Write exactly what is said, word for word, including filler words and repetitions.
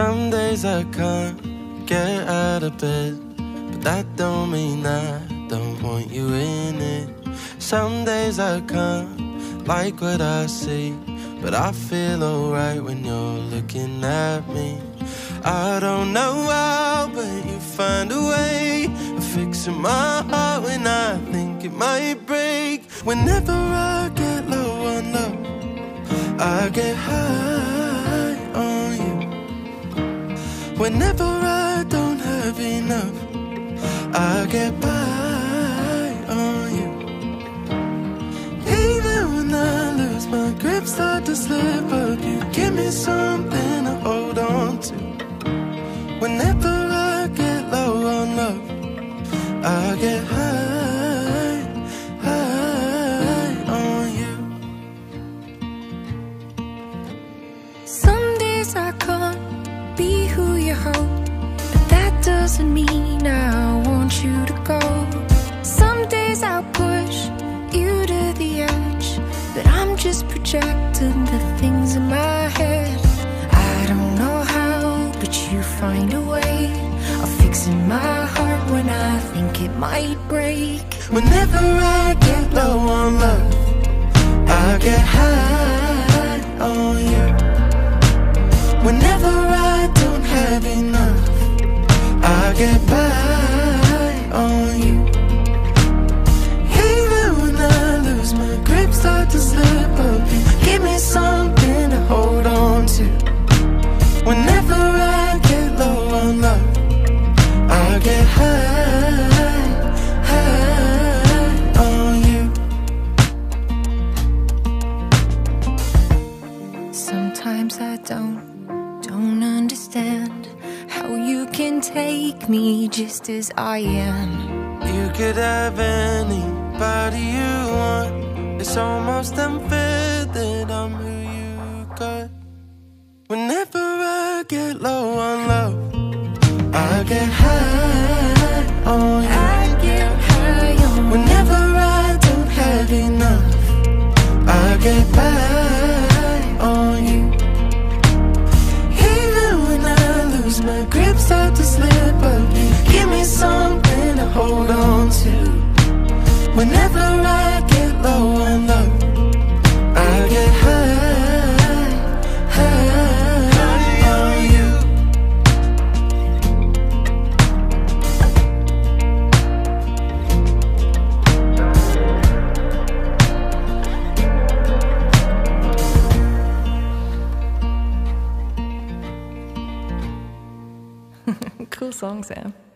Some days I can't get out of bed, but that don't mean I don't want you in it. Some days I can't like what I see, but I feel alright when you're looking at me. I don't know how, but you find a way of fixing my heart when I think it might break. Whenever I get low on love, I get high on you. Whenever I don't have enough, I get by on you. Even when I lose my grip, start to slip up, you give me something to hold on to. Whenever I get low on love, I get high, high on you. Some days I can't be who you hold, but that doesn't mean I want you to go. Some days I'll push you to the edge, but I'm just projecting the things in my head. I don't know how, but you find a way of fixing my heart when I think it might break. Whenever I get low on love, I get high on you. Whenever I don't have enough, I get by on you. Even when I lose my grip, start to slip up, you give me something to hold on to. Whenever I get low on love, I get high, high on you. Sometimes I don't, don't understand how you can take me just as I am. You could have anybody you want. It's almost unfair that I'm who you got. Whenever I get low on love, I get high on you. I get high on you. Whenever I don't have enough, I get by on you. Even when I lose my grip, start to slip up, you give me something to hold on to. Whenever I get low on love, I get high, high. Cool song, Sam.